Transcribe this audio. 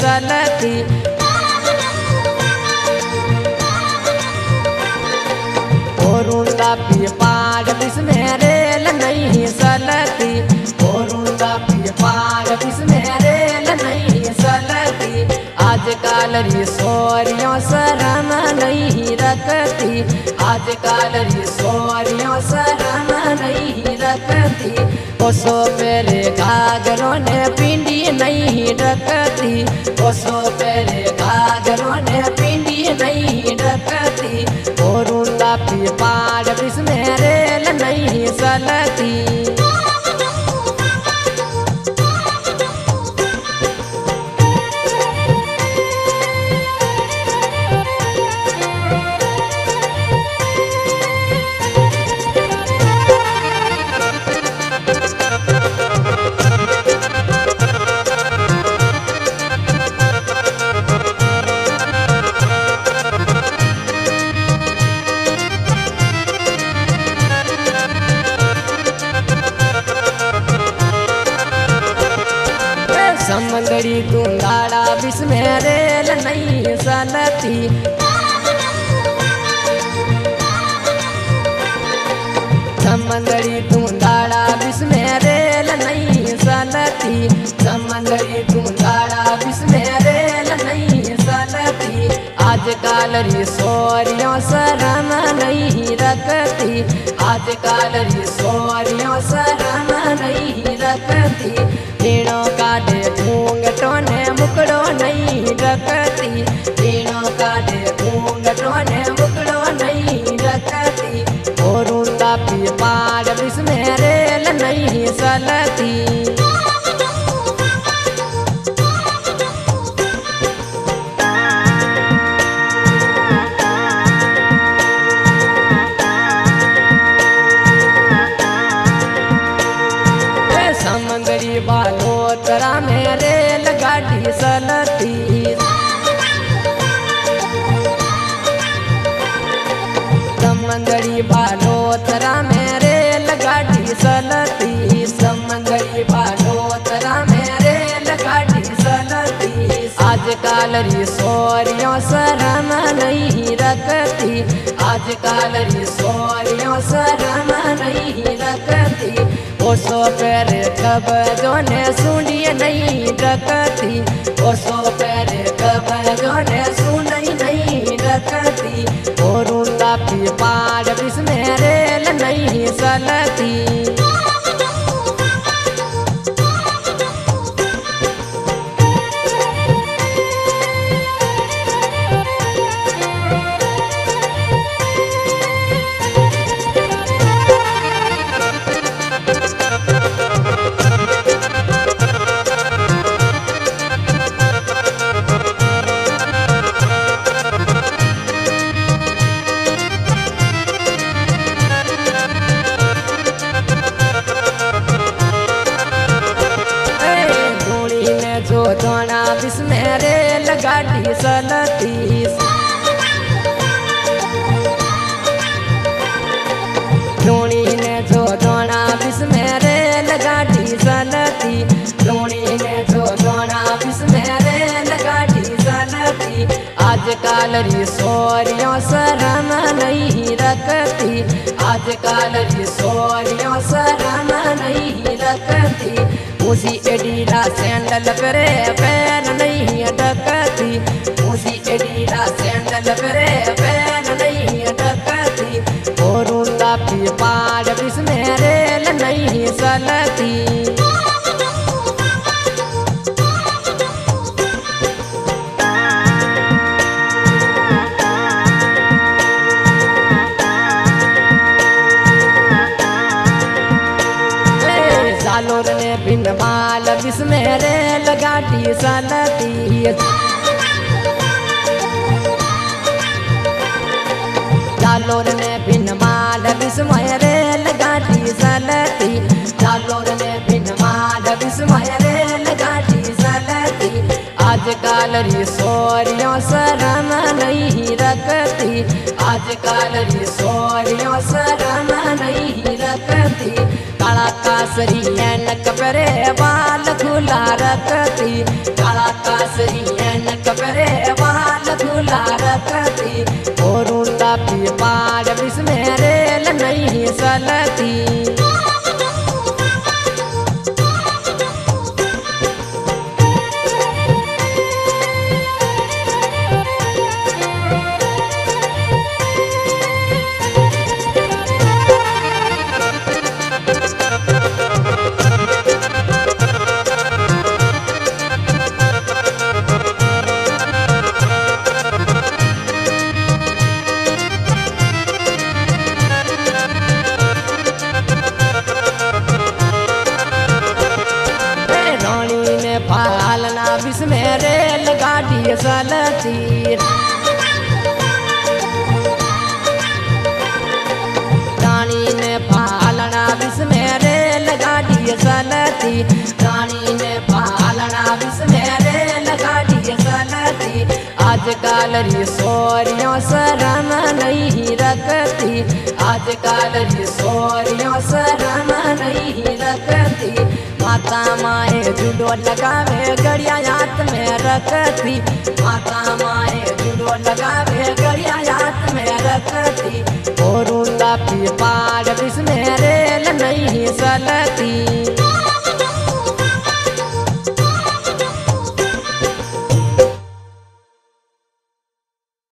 सलती बोरुदा पिपाड बिच में रेल नहीं सलती। बोरुदा पिपाड बिच में रेल नहीं सलती। आजकल री सौरियों शरण नहीं रखती। आजकल री सौरियों शरण नहीं रखती। ओसो मेरे घाघरों ने पिंडी नहीं रखती। ओसो मेरे घाघरों ने पिंडी नहीं रखती। बोरुदा पिपाड बिच में रेल नहीं सलती। समंदरी गुंगाड़ा बिच में रेल नहीं सलती। समंदरी गुंगाड़ा बिच में रेल नहीं सलती। समंदरी गुंगाड़ा बिच में रेल नहीं सलती। आजकल री सौरियों शरण नहीं रखती। आजकल री सौरियों शरण नहीं रखती। तीनों काटे घूंघटों ने मुकड़ो नहीं रखती। तीनों काटे घूंघटों ने मुकड़ो नहीं रखती। बोरुदा पिपाड बिच में रेल नहीं सलती। समंदरी बालोतरा में रेलगाड़ी सलती। समंदरी बालोतरा में रेलगाड़ी सलती। समंदरी बालोतरा में रेलगाड़ी सलती। आजकल री सौरियों शरण नहीं रखती। आजकल री सौरियों शरण नहीं रखती। ओसो पैर कब्जों ने सुंडी नहीं रखती। ओसो पैर कब्जों ने सुंडी नहीं रखती। बोरुदा पिपाड बिच में रेल नहीं सलती। जोधोना बिच में रेलगाड़ी सलती। लोणी ने जोधोना बिच में रेलगाड़ी सलती। लोणी ने जोधोना बिच में रेलगाड़ी सलती। आजकल री सौरियों शरण नहीं रखती। आजकल री सौरियों शरण नहीं रखती। उसी एडीला सैंडल करे पैर नहीं अटकती। उसी एडीला सैंडल करे पैर नहीं अटकती। बोरुदा पिपाड बिच में रेल नहीं सलती। जालोर ने बिनवाल बिच में रेलगाड़ी सलती। जालोर ने बिनवाल बिच में रेलगाड़ी सलती। जालोर ने बिनवाल बिच में रेलगाड़ी सलती। आजकल री सौरियों शरण नहीं रखती। आजकल री सौरियों शरण नहीं रखती। काला कासरी एनक परे बाल खुला रखती, काला कासरी एनक परे बाल खुला रखती। बोरुदा पिपाड बिच में रेल नहीं चलती। इसमें रेल गाड़ी चलती, रानी ने पालना इसमें रेल गाड़ी चलती, रानी ने पालना इसमें रेल गाड़ी चलती। आजकल री सोरियों शरण नहीं रखती, आजकल री सोरियों शरण नहीं रखती। माता माए जुड़ो लगावे गड़िया याद में रखती, माता माए जुड़ो लगावे गड़िया याद में रखती। बोरुदा पिपाड बिच में रेल नहीं चलती।